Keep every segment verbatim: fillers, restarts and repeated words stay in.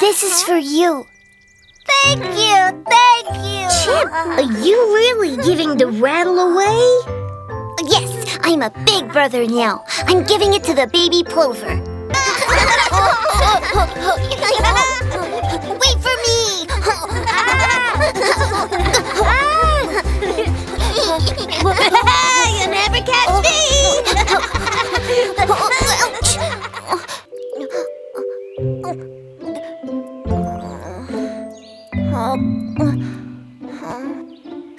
This is for you. Thank you, thank you. Chip, are you really giving the rattle away? Yes, I'm a big brother now. I'm giving it to the baby plover. Wait for me. You'll never catch me.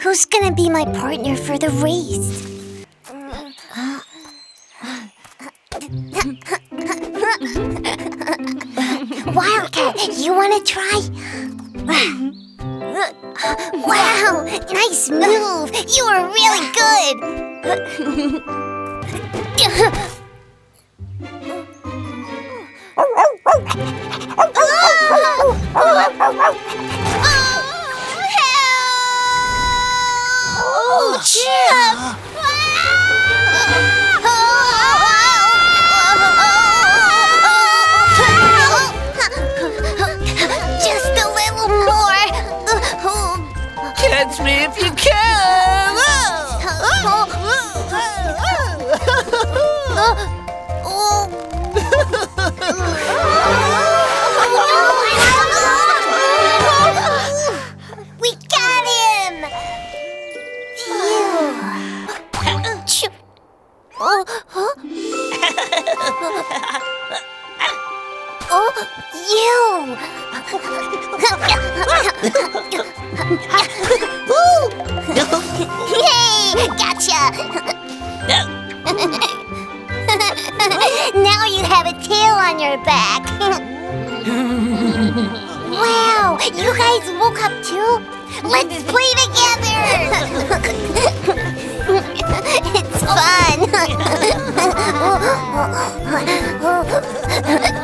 Who's gonna be my partner for the race? Wildcat, you wanna try? Wow, nice move! You were really good! Oh! Oh, help! Oh, Chip! Catch me if you can! We got him! You! Hey, gotcha! Now you have a tail on your back. Wow, you guys woke up too? Let's play together! It's fun!